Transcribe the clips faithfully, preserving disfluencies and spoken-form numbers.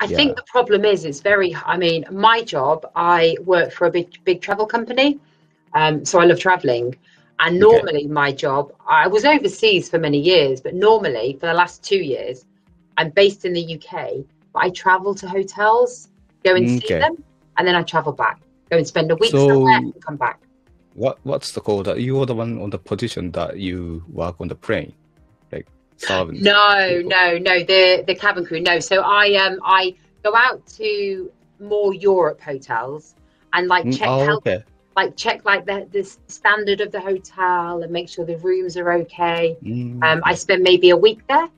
I yeah. think the problem is it's very, I mean, my job, I work for a big, big travel company. Um, so I love traveling. And normally okay. my job, I was overseas for many years, but normally for the last two years, I'm based in the U K, but I travel to hotels, go and okay. see them. And then I travel back, go and spend a week so, somewhere and come back. What, what's the call that you are the one on the position that you work on the plane? Like serving No, people. no, no, the, the cabin crew. No. So I, um, I go out to more Europe hotels and like check oh, help. Okay. Like check like the, the standard of the hotel and make sure the rooms are okay. Mm. Um, I spend maybe a week there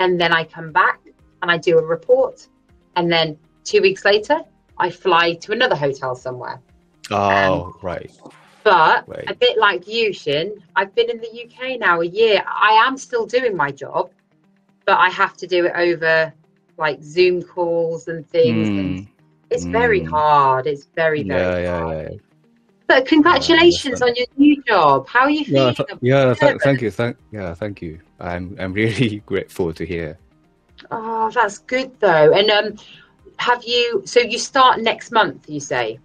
and then I come back and I do a report. And then two weeks later, I fly to another hotel somewhere. Oh, um, right. But right. a bit like you, Shin, I've been in the U K now a year. I am still doing my job, but I have to do it over like Zoom calls and things. Mm. And it's mm. very hard. It's very, very yeah, hard. Yeah, yeah. But congratulations yeah, on your new job. How are you feeling? Yeah, th yeah th thank you. Thank yeah, thank you. I'm I'm really grateful to hear. Oh, that's good though. And um, have you? So you start next month, you say?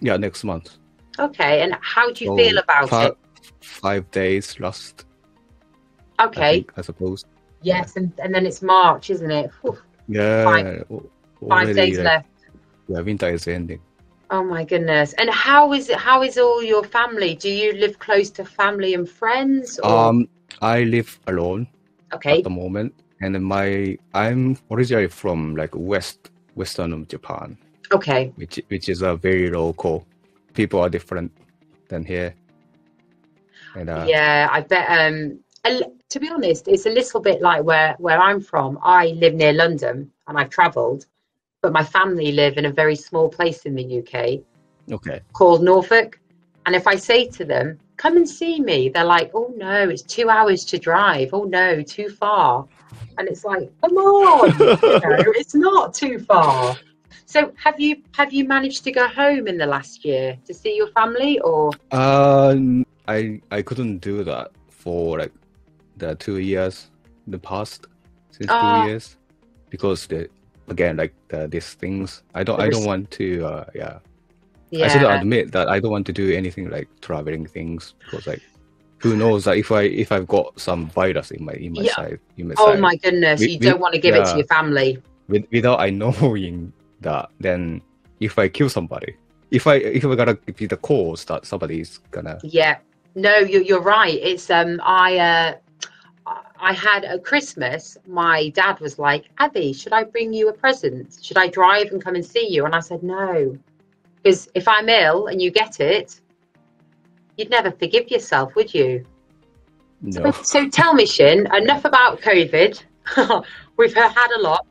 Yeah, next month. Okay. And how do you so feel about five, it? Five days lost. Okay. I, think, I suppose. Yes, yeah. and and then it's March, isn't it? Oof. Yeah. Five, already, five days like, left. Yeah, winter is ending. Oh my goodness. And how is it, how is all your family? Do you live close to family and friends? Or? Um, I live alone okay. at the moment. And my, I'm originally from like West, Western of Japan. Okay. Which, which is a very local. People are different than here. And, uh, yeah, I bet, um, to be honest, it's a little bit like where, where I'm from. I live near London and I've traveled. But my family live in a very small place in the U K okay. called Norfolk. And if I say to them, come and see me, they're like, oh no, it's two hours to drive. Oh no, too far. And it's like, come on, you know, it's not too far. So have you have you managed to go home in the last year to see your family or? Um, I, I couldn't do that for like the two years, the past since uh, two years because the again like the, these things I don't I don't want to uh yeah. yeah I should admit that I don't want to do anything like traveling things because like who knows that if I if I've got some virus in my in my yeah. side in my oh side. my goodness with, you don't with, want to give yeah, it to your family with, without I knowing that then if I kill somebody if I if I gotta be the cause that somebody's gonna yeah no you're, you're right it's um I uh I had a Christmas, my dad was like, Abby, should I bring you a present? Should I drive and come and see you? And I said, no, because if I'm ill and you get it, you'd never forgive yourself, would you? No. So, so tell me, Shin, enough about COVID. We've had a lot.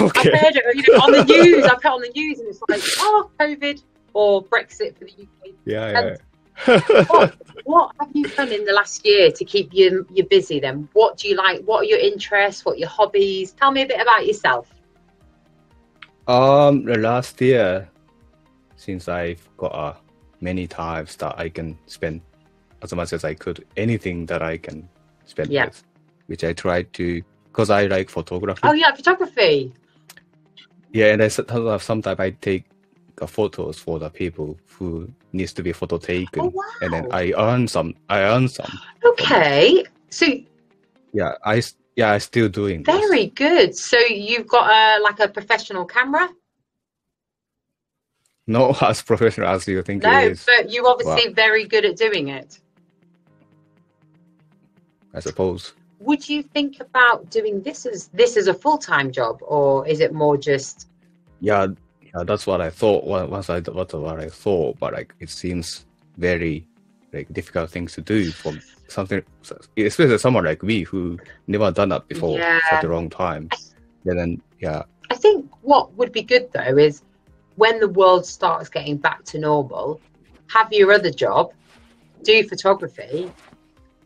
Okay. I've heard it you know, on the news. I've heard on the news and it's like, oh, COVID or Brexit for the U K. Yeah, yeah. And, what, what have you done in the last year to keep you you busy then? What do you like? What are your interests? What are your hobbies? Tell me a bit about yourself. Um, the last year, since I've got uh, many times that I can spend as much as I could, anything that I can spend yeah. with, which I tried to, because I like photography. Oh yeah, photography. Yeah, and I sometimes I take photos for the people who needs to be photo taken oh, wow. and then I earn some I earn some okay so yeah I yeah I'm still doing very this. Good so you've got a like a professional camera not as professional as you think no it is. But you're obviously wow. very good at doing it I suppose would you think about doing this as this as a full-time job or is it more just yeah Yeah, that's what I thought. Once I what what I thought, but like it seems very like difficult things to do for something, especially someone like me who never done that before yeah. for the long time. And then yeah, I think what would be good though is when the world starts getting back to normal, have your other job, do photography,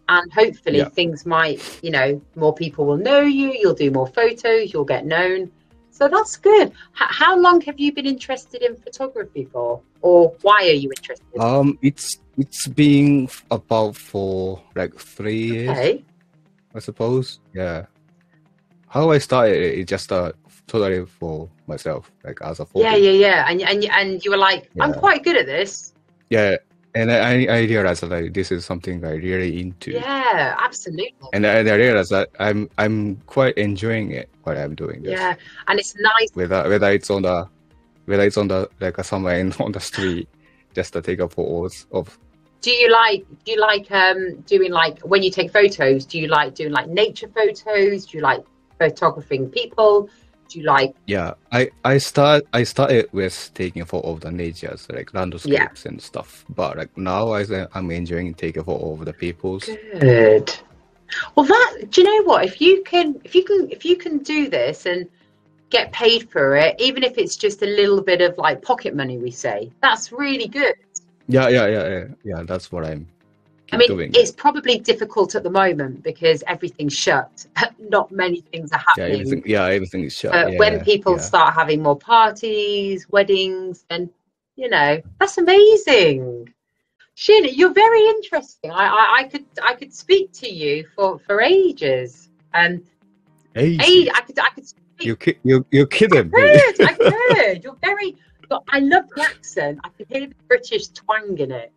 and hopefully yeah. things might you know more people will know you. You'll do more photos. You'll get known. So that's good. H how long have you been interested in photography for, or why are you interested? Um, it's it's been about for like three years, okay. I suppose. Yeah. How I started it, it just uh, totally for myself, like as a hobby. Yeah, yeah, yeah. And and and you were like, yeah. I'm quite good at this. Yeah, and I I realized that like, this is something I really into. Yeah, absolutely. And I, I realized that I'm I'm quite enjoying it what I'm doing. This. Yeah, and it's nice. Whether whether it's on the whether it's on the like somewhere in, on the street, just to take up photos of. Do you like do you like um doing like when you take photos? Do you like doing like nature photos? Do you like photographing people? Do you like? Yeah, I I start I started with taking photos of the nature, so like landscapes yeah. and stuff. But like now, I I'm enjoying taking photos of the peoples. Good. Well, that do you know what? If you can if you can if you can do this and get paid for it, even if it's just a little bit of like pocket money, we say that's really good. Yeah, yeah, yeah, yeah, yeah. That's what I'm. I mean, doing. It's probably difficult at the moment because everything's shut. Not many things are happening. Yeah, everything, yeah, everything is shut. Uh, yeah, when people yeah. start having more parties, weddings, and you know, that's amazing. Shin, you're very interesting. I, I, I could, I could speak to you for for ages. And ages. Age, I could, I could. Speak. You ki you you're kidding me. I could. I could. You're very. I love the accent. I can hear the British twang in it.